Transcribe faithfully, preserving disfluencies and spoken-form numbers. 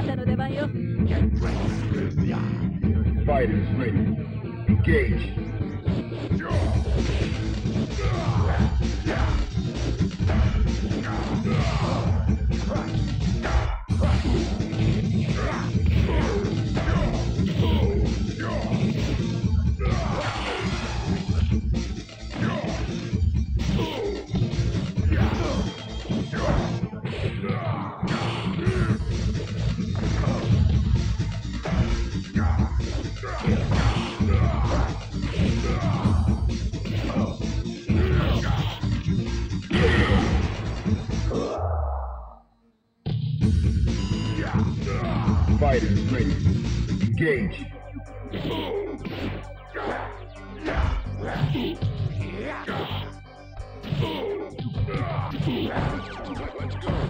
あなたの出番よ。Fighters ready. Engage. Fighters ready. Engage. Let's go.